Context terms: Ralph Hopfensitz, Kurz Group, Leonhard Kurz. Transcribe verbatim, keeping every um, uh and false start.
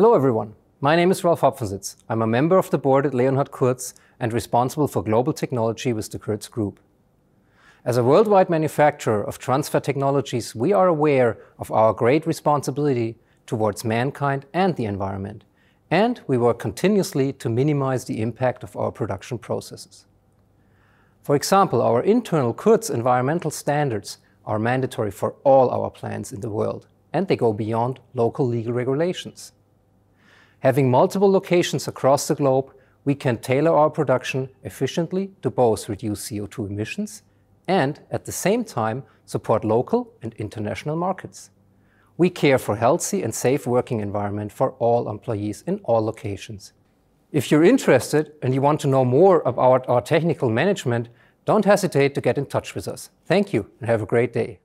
Hello everyone, my name is Ralph Hopfensitz. I'm a member of the board at Leonhard Kurz and responsible for global technology with the Kurz Group. As a worldwide manufacturer of transfer technologies, we are aware of our great responsibility towards mankind and the environment, and we work continuously to minimize the impact of our production processes. For example, our internal Kurz environmental standards are mandatory for all our plants in the world, and they go beyond local legal regulations. Having multiple locations across the globe, we can tailor our production efficiently to both reduce C O two emissions and, at the same time, support local and international markets. We care for healthy and safe working environment for all employees in all locations. If you're interested and you want to know more about our technical management, don't hesitate to get in touch with us. Thank you and have a great day.